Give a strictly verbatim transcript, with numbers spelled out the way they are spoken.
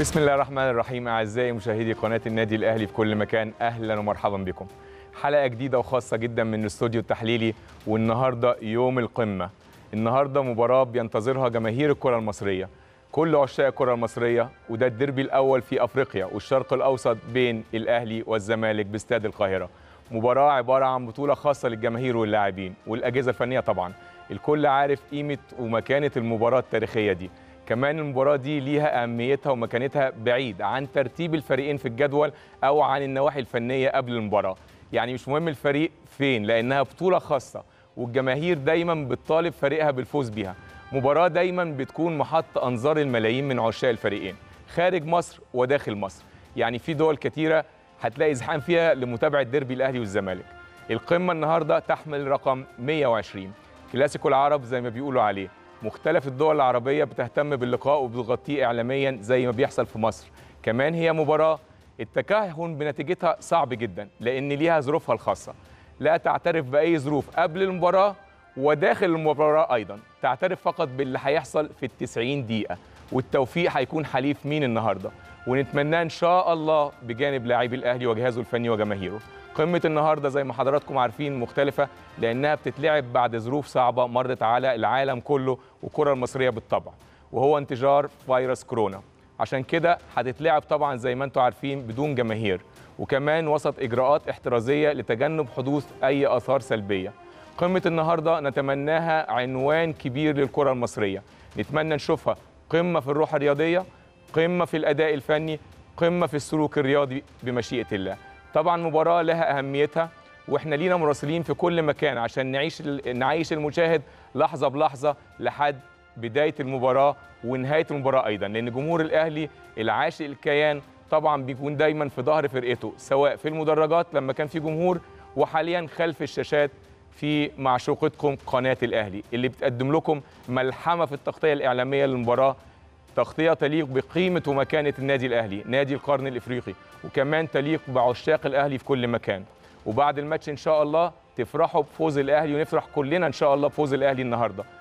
بسم الله الرحمن الرحيم. أعزائي مشاهدي قناة النادي الأهلي في كل مكان، أهلا ومرحبا بكم. حلقة جديدة وخاصة جدا من الاستوديو التحليلي، والنهاردة يوم القمة. النهاردة مباراة بينتظرها جماهير الكرة المصرية، كل عشاق الكرة المصرية، وده الديربي الأول في أفريقيا والشرق الأوسط بين الأهلي والزمالك باستاد القاهرة. مباراة عبارة عن بطولة خاصة للجماهير واللاعبين والأجهزة الفنية طبعا. الكل عارف قيمة ومكانة المباراة التاريخية دي. كمان المباراة دي ليها أهميتها ومكانتها بعيد عن ترتيب الفريقين في الجدول أو عن النواحي الفنية قبل المباراة. يعني مش مهم الفريق فين، لأنها بطولة خاصة والجماهير دايما بتطالب فريقها بالفوز بيها. مباراة دايما بتكون محط أنظار الملايين من عشاق الفريقين خارج مصر وداخل مصر. يعني في دول كتيرة هتلاقي ازحام فيها لمتابعة ديربي الأهلي والزمالك. القمة النهاردة تحمل رقم مئة وعشرين، كلاسيكو العرب زي ما بيقولوا عليه. مختلف الدول العربية بتهتم باللقاء وبتغطيه إعلاميا زي ما بيحصل في مصر. كمان هي مباراة التكهن بنتيجتها صعب جدا، لأن ليها ظروفها الخاصة. لا تعترف بأي ظروف قبل المباراة وداخل المباراة أيضا، تعترف فقط باللي هيحصل في التسعين دقيقة. والتوفيق هيكون حليف مين النهاردة، ونتمناه إن شاء الله بجانب لاعبي الأهلي وجهازه الفني وجماهيره. قمة النهاردة زي ما حضراتكم عارفين مختلفة، لأنها بتتلعب بعد ظروف صعبة مرت على العالم كله والكرة المصرية بالطبع، وهو انتشار فيروس كورونا. عشان كده هتتلعب طبعا زي ما انتم عارفين بدون جماهير، وكمان وسط إجراءات احترازية لتجنب حدوث أي آثار سلبية. قمة النهاردة نتمناها عنوان كبير للكرة المصرية، نتمنى نشوفها قمة في الروح الرياضية، قمة في الأداء الفني، قمة في السلوك الرياضي بمشيئة الله. طبعا مباراة لها أهميتها، وإحنا لينا مراسلين في كل مكان عشان نعيش نعيش المشاهد لحظة بلحظة لحد بداية المباراة ونهاية المباراة أيضا، لأن جمهور الأهلي العاشق الكيان طبعا بيكون دايما في ظهر فرقته، سواء في المدرجات لما كان في جمهور، وحاليا خلف الشاشات في معشوقتكم قناة الأهلي اللي بتقدم لكم ملحمة في التغطية الإعلامية للمباراة، تغطية تليق بقيمة ومكانة النادي الأهلي نادي القرن الإفريقي، وكمان تليق بعشاق الأهلي في كل مكان. وبعد الماتش إن شاء الله تفرحوا بفوز الأهلي، ونفرح كلنا إن شاء الله بفوز الأهلي النهاردة.